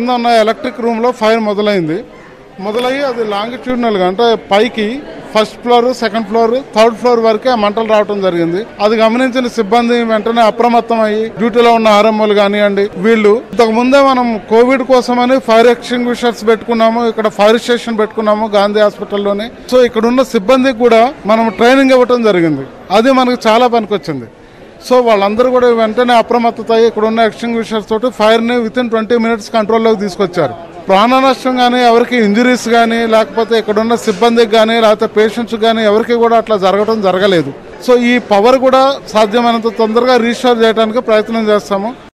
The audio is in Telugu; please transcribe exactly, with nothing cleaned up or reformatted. కింద ఉన్న ఎలక్ట్రిక్ రూమ్లో ఫైర్ మొదలైంది. మొదలయ్యి అది లాంగిట్యూడ్నల్గా అంటే పైకి first floor, second floor, third floor వరకే మంటలు రావడం జరిగింది. అది గమనించిన సిబ్బంది వెంటనే అప్రమత్తం అయ్యి డ్యూటీలో ఉన్న ఆర్ఎంఓలు కానివ్వండి, వీళ్ళు ఇంతకు ముందే మనం కోవిడ్ కోసమని ఫైర్ ఎక్స్టింగ్విషర్స్ పెట్టుకున్నాము, ఇక్కడ ఫైర్ స్టేషన్ పెట్టుకున్నాము గాంధీ హాస్పిటల్లోనే. సో ఇక్కడ ఉన్న సిబ్బందికి కూడా మనం ట్రైనింగ్ ఇవ్వడం జరిగింది, అది మనకు చాలా పనికొచ్చింది. సో వాళ్ళందరూ కూడా వెంటనే అప్రమత్తత అయ్యి ఇక్కడ ఉన్న ఎక్స్టింగ్విషర్స్ తోటి ఫైర్ని వితిన్ ట్వంటీ మినిట్స్ కంట్రోల్లోకి తీసుకొచ్చారు. ప్రాణ నష్టం కానీ, ఎవరికి ఇంజరీస్ కానీ, లేకపోతే ఇక్కడున్న సిబ్బందికి కానీ, లేకపోతే పేషెంట్స్ కానీ ఎవరికి కూడా అట్లా జరగడం జరగలేదు. సో ఈ పవర్ కూడా సాధ్యమైనంత తొందరగా రీస్టోర్ చేయడానికి ప్రయత్నం చేస్తాము.